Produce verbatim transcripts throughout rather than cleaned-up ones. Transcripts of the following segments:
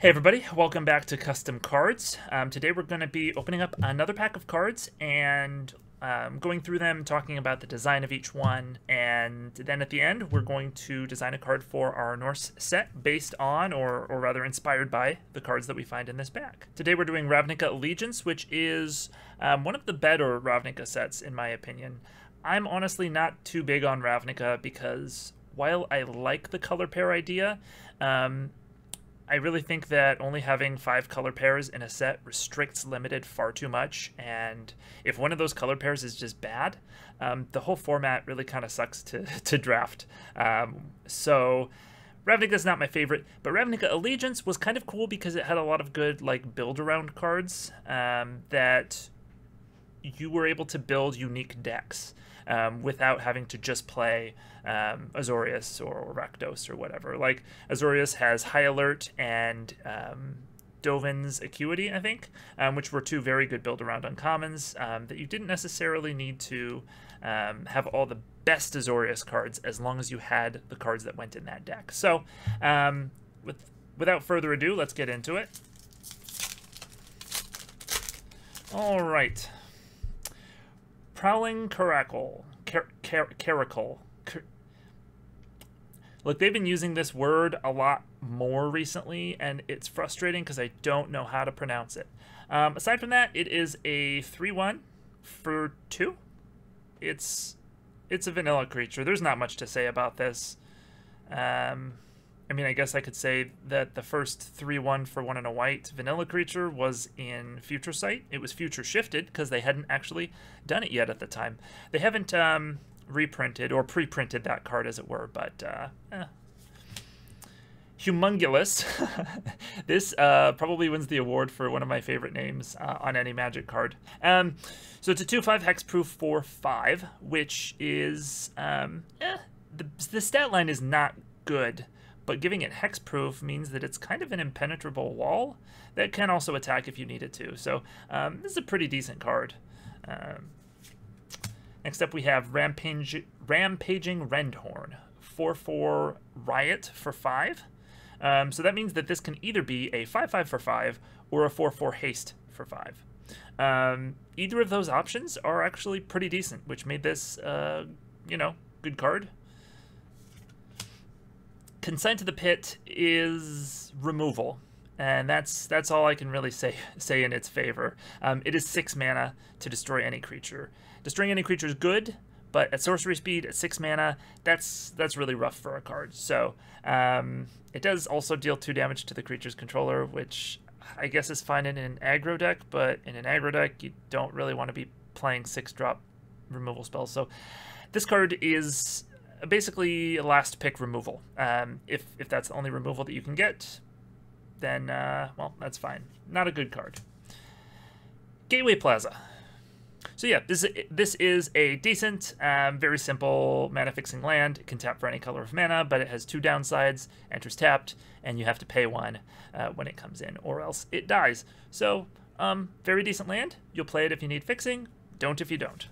Hey everybody, welcome back to Custom Cards. Um, today we're going to be opening up another pack of cards and um, going through them, talking about the design of each one, and then at the end we're going to design a card for our Norse set based on, or, or rather inspired by, the cards that we find in this pack. Today we're doing Ravnica Allegiance, which is um, one of the better Ravnica sets in my opinion. I'm honestly not too big on Ravnica because while I like the color pair idea, um, I really think that only having five color pairs in a set restricts limited far too much, and if one of those color pairs is just bad, um, the whole format really kind of sucks to, to draft. Um, so Ravnica is not my favorite, but Ravnica Allegiance was kind of cool because it had a lot of good like build-around cards um, that you were able to build unique decks um, without having to just play um, Azorius or, or Rakdos or whatever. Like, Azorius has High Alert and um, Dovin's Acuity, I think, um, which were two very good build-around uncommons um, that you didn't necessarily need to um, have all the best Azorius cards as long as you had the cards that went in that deck. So, um, with, without further ado, let's get into it. All right. Prowling Caracal. Car car caracal. Car Look, they've been using this word a lot more recently, and it's frustrating because I don't know how to pronounce it. Um, aside from that, it is a three one for two. It's it's a vanilla creature. There's not much to say about this. Um, I mean, I guess I could say that the first three one for one and a white vanilla creature was in Future Sight. It was Future Shifted because they hadn't actually done it yet at the time. They haven't um, reprinted or pre-printed that card, as it were, but uh, eh. Humongulous. This uh, probably wins the award for one of my favorite names uh, on any Magic card. Um, so it's a two five hexproof four five, which is... Um, eh, the, the stat line is not good, but giving it hexproof means that it's kind of an impenetrable wall that can also attack if you need it to. So um, this is a pretty decent card. Um, next up we have Rampage, Rampaging Rendhorn, four four Riot for five. Um, so that means that this can either be a five five for five or a four four Haste for five. Um, either of those options are actually pretty decent, which made this, uh, you know, good card. Consigned to the Pit is removal, and that's that's all I can really say say in its favor. Um, it is six mana to destroy any creature. Destroying any creature is good, but at sorcery speed, at six mana, that's that's really rough for a card. So um, it does also deal two damage to the creature's controller, which I guess is fine in an aggro deck, but in an aggro deck, you don't really want to be playing six drop removal spells. So this card is... basically last pick removal. Um, if, if that's the only removal that you can get, then, uh, well, that's fine. Not a good card. Gateway Plaza. So yeah, this, this is a decent, um, very simple mana fixing land. It can tap for any color of mana, but it has two downsides. Enters tapped, and you have to pay one uh, when it comes in, or else it dies. So, um, very decent land. You'll play it if you need fixing. Don't if you don't.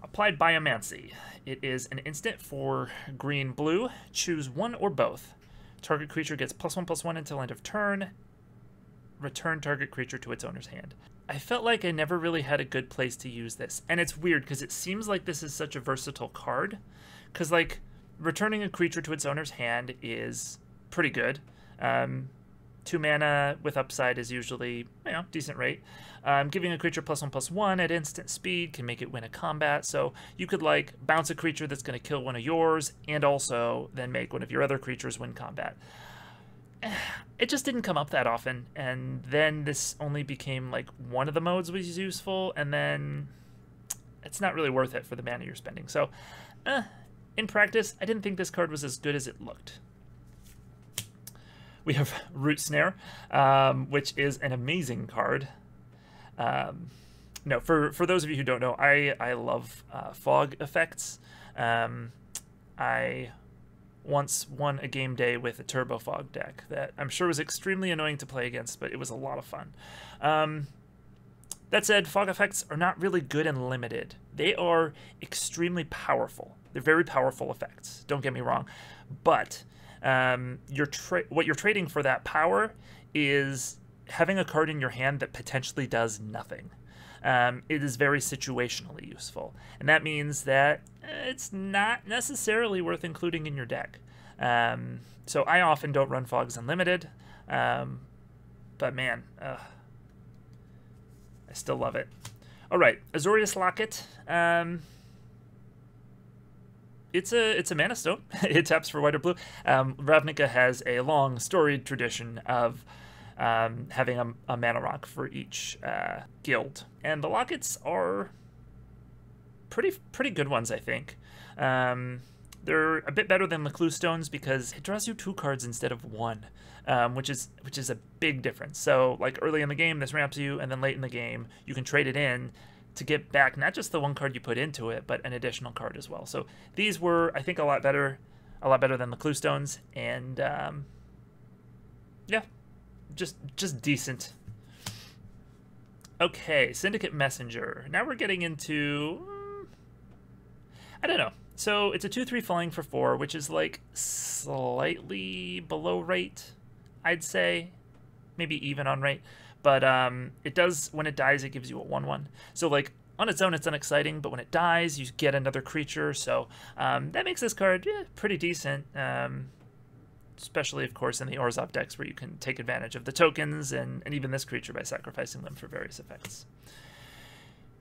Applied Biomancy. It is an instant for green blue. Choose one or both. Target creature gets plus one plus one until end of turn. Return target creature to its owner's hand. I felt like I never really had a good place to use this. And it's weird because it seems like this is such a versatile card. Because, like, returning a creature to its owner's hand is pretty good. Um, two mana with upside is usually, you know, decent rate. Um, giving a creature plus one plus one at instant speed can make it win a combat, so you could like bounce a creature that's going to kill one of yours and also then make one of your other creatures win combat. It just didn't come up that often, and then this only became like one of the modes was useful, and then it's not really worth it for the mana you're spending. So eh, in practice, I didn't think this card was as good as it looked. We have Root Snare, um, which is an amazing card. Um, no, for, for those of you who don't know, I, I love uh, fog effects. Um, I once won a game day with a Turbo Fog deck that I'm sure was extremely annoying to play against, but it was a lot of fun. Um, that said, fog effects are not really good and limited. They are extremely powerful. They're very powerful effects, don't get me wrong, but... Um, you're tra what you're trading for that power is having a card in your hand that potentially does nothing. Um, it is very situationally useful, and that means that it's not necessarily worth including in your deck. Um, so I often don't run Fogs Unlimited, um, but man, uh, I still love it. All right, Azorius Locket. Um, It's a it's a mana stone. It taps for white or blue. Um, Ravnica has a long storied tradition of um, having a, a mana rock for each uh, guild, and the lockets are pretty pretty good ones, I think. Um, they're a bit better than the clue stones because it draws you two cards instead of one, um, which is which is a big difference. So like early in the game, this ramps you, and then late in the game, you can trade it in to get back not just the one card you put into it, but an additional card as well. So these were, I think, a lot better, a lot better than the Clue Stones, and um, yeah, just just decent. Okay, Syndicate Messenger. Now we're getting into, I don't know. So it's a two three flying for four, which is like slightly below rate, I'd say, maybe even on rate. But um, it does, when it dies, it gives you a one one. So, like, on its own, it's unexciting, but when it dies, you get another creature. So um, that makes this card yeah, pretty decent, um, especially, of course, in the Orzhov decks where you can take advantage of the tokens and, and even this creature by sacrificing them for various effects.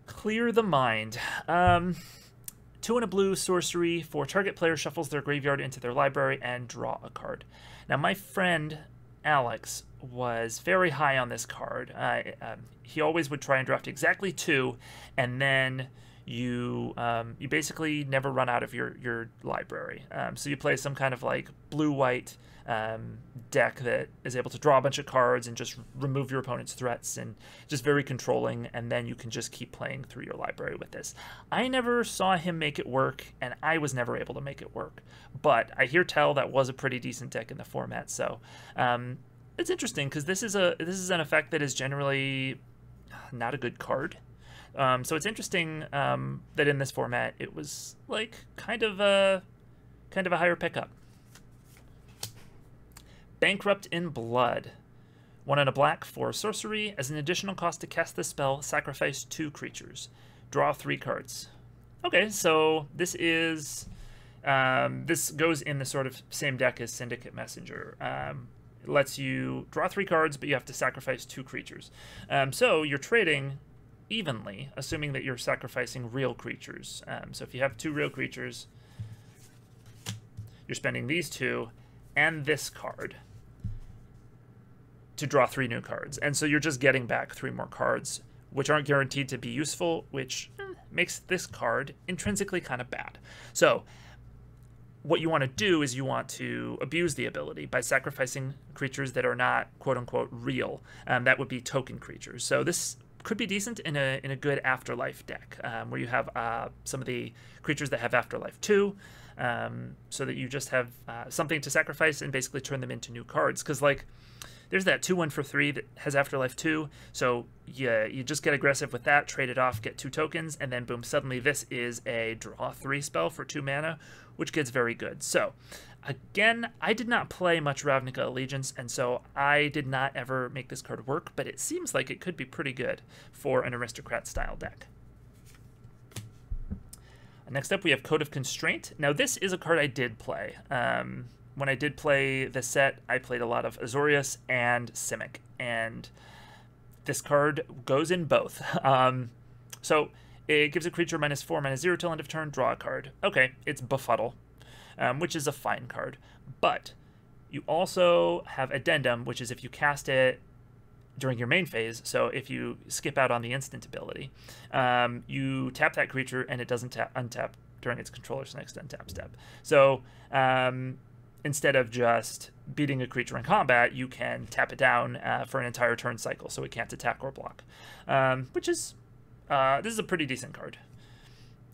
Clear the Mind. Um, two and a blue sorcery for target player shuffles their graveyard into their library and draw a card. Now, my friend Alex was very high on this card. Uh, um, he always would try and draft exactly two, and then you um, you basically never run out of your your library. Um, so you play some kind of like blue-white um, deck that is able to draw a bunch of cards and just remove your opponent's threats, and just very controlling. And then you can just keep playing through your library with this. I never saw him make it work, and I was never able to make it work. But I hear tell that was a pretty decent deck in the format. So. Um, It's interesting because this is a this is an effect that is generally not a good card, um, so it's interesting um, that in this format it was like kind of a kind of a higher pickup. Bankrupt in Blood, one and a black for sorcery. As an additional cost to cast this spell, sacrifice two creatures, draw three cards. Okay, so this is um, this goes in the sort of same deck as Syndicate Messenger. Um, lets you draw three cards, but you have to sacrifice two creatures. Um, so you're trading evenly, assuming that you're sacrificing real creatures. Um, so if you have two real creatures, you're spending these two and this card to draw three new cards. And so you're just getting back three more cards, which aren't guaranteed to be useful, which eh, makes this card intrinsically kind of bad. So what you want to do is you want to abuse the ability by sacrificing creatures that are not quote-unquote real. Um, that would be token creatures. So this could be decent in a, in a good Afterlife deck um, where you have uh, some of the creatures that have Afterlife too, um, so that you just have uh, something to sacrifice and basically turn them into new cards. Because like there's that two one for three that has Afterlife too, so yeah, you just get aggressive with that, trade it off, get two tokens, and then boom, suddenly this is a draw three spell for two mana, which gets very good. So, again, I did not play much Ravnica Allegiance, and so I did not ever make this card work, but it seems like it could be pretty good for an Aristocrat-style deck. Next up, we have Code of Constraint. Now, this is a card I did play. Um, when I did play the set, I played a lot of Azorius and Simic, and this card goes in both. Um, so... It gives a creature minus four, minus zero till end of turn, draw a card. Okay, it's Befuddle, um, which is a fine card. But you also have Addendum, which is if you cast it during your main phase, so if you skip out on the instant ability, um, you tap that creature and it doesn't tap, untap during its controller's next untap step. So um, instead of just beating a creature in combat, you can tap it down uh, for an entire turn cycle, so it can't attack or block, um, which is... Uh, this is a pretty decent card.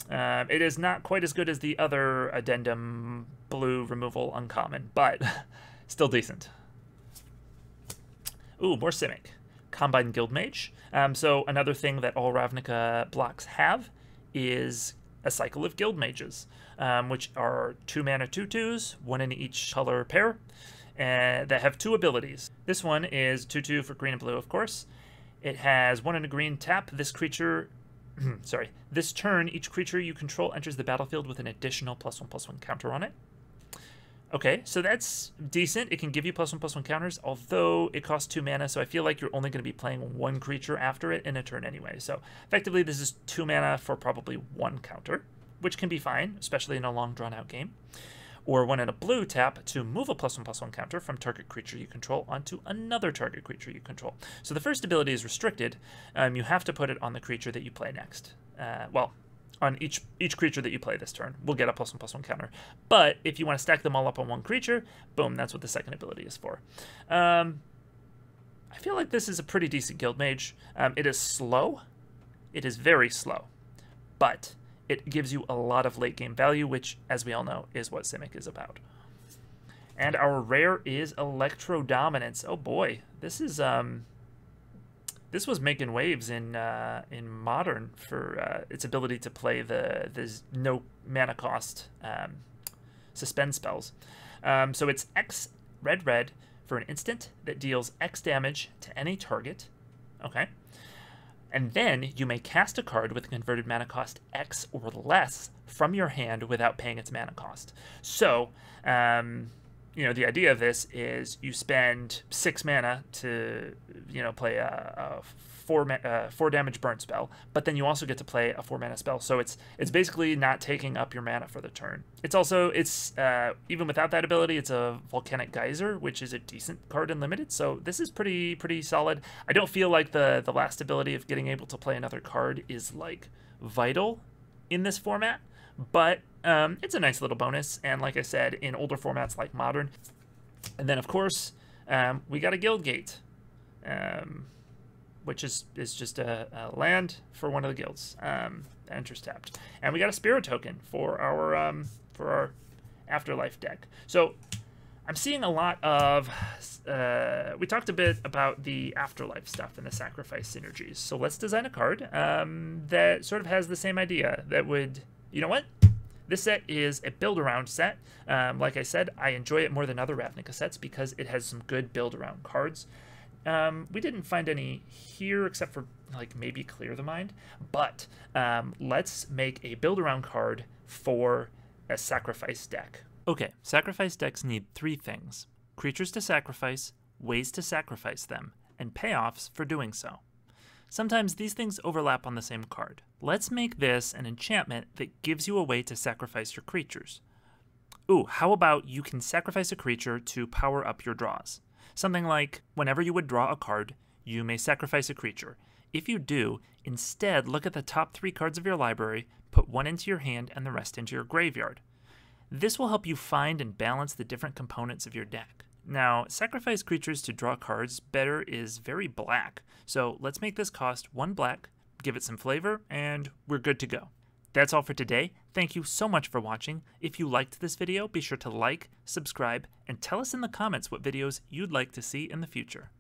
Uh, it is not quite as good as the other Addendum blue removal uncommon, but still decent. Ooh, more Simic. Combine Guildmage. Um, so another thing that all Ravnica blocks have is a cycle of guild mages, um, which are two mana two twos, one in each color pair, and that have two abilities. This one is two two for green and blue, of course. It has one in a green tap. This creature, sorry, this turn each creature you control enters the battlefield with an additional plus one plus one counter on it. Okay, so that's decent. It can give you plus one plus one counters, although it costs two mana, so I feel like you're only going to be playing one creature after it in a turn anyway. So effectively, this is two mana for probably one counter, which can be fine, especially in a long drawn-out game. Or one in a blue tap to move a plus one plus one counter from target creature you control onto another target creature you control. So the first ability is restricted. Um, you have to put it on the creature that you play next. Uh, well, on each each creature that you play this turn, we'll get a plus one plus one counter. But if you want to stack them all up on one creature, boom, that's what the second ability is for. Um, I feel like this is a pretty decent Guildmage. Um, it is slow. It is very slow. But it gives you a lot of late game value, which, as we all know, is what Simic is about. And our rare is Electro Dominance. Oh boy, this is um, this was making waves in uh, in Modern for uh, its ability to play the the no mana cost um, suspend spells. Um, so it's X red red for an instant that deals X damage to any target. Okay. And then you may cast a card with a converted mana cost X or less from your hand without paying its mana cost. So, um, you know, the idea of this is you spend six mana to, you know, play a, a four uh, four damage burn spell, but then you also get to play a four mana spell. So it's it's basically not taking up your mana for the turn. It's also it's uh, even without that ability, it's a Volcanic Geyser, which is a decent card in Limited. So this is pretty pretty solid. I don't feel like the the last ability of getting able to play another card is like vital in this format, but Um, it's a nice little bonus, and like I said, in older formats like Modern. And then, of course, um, we got a Guild Gate, um, which is, is just a, a land for one of the guilds um, that enters tapped. And we got a Spirit Token for our, um, for our Afterlife deck. So I'm seeing a lot of... Uh, we talked a bit about the Afterlife stuff and the Sacrifice synergies. So let's design a card um, that sort of has the same idea that would... You know what? This set is a build-around set. Um, like I said, I enjoy it more than other Ravnica sets because it has some good build-around cards. Um, we didn't find any here except for like maybe Clear the Mind, but um, let's make a build-around card for a Sacrifice deck. Okay, Sacrifice decks need three things: creatures to sacrifice, ways to sacrifice them, and payoffs for doing so. Sometimes these things overlap on the same card. Let's make this an enchantment that gives you a way to sacrifice your creatures. Ooh, how about you can sacrifice a creature to power up your draws? Something like, whenever you would draw a card, you may sacrifice a creature. If you do, instead look at the top three cards of your library, put one into your hand and the rest into your graveyard. This will help you find and balance the different components of your deck. Now, sacrifice creatures to draw cards better is very black, so let's make this cost one black, give it some flavor, and we're good to go. That's all for today. Thank you so much for watching. If you liked this video, be sure to like, subscribe, and tell us in the comments what videos you'd like to see in the future.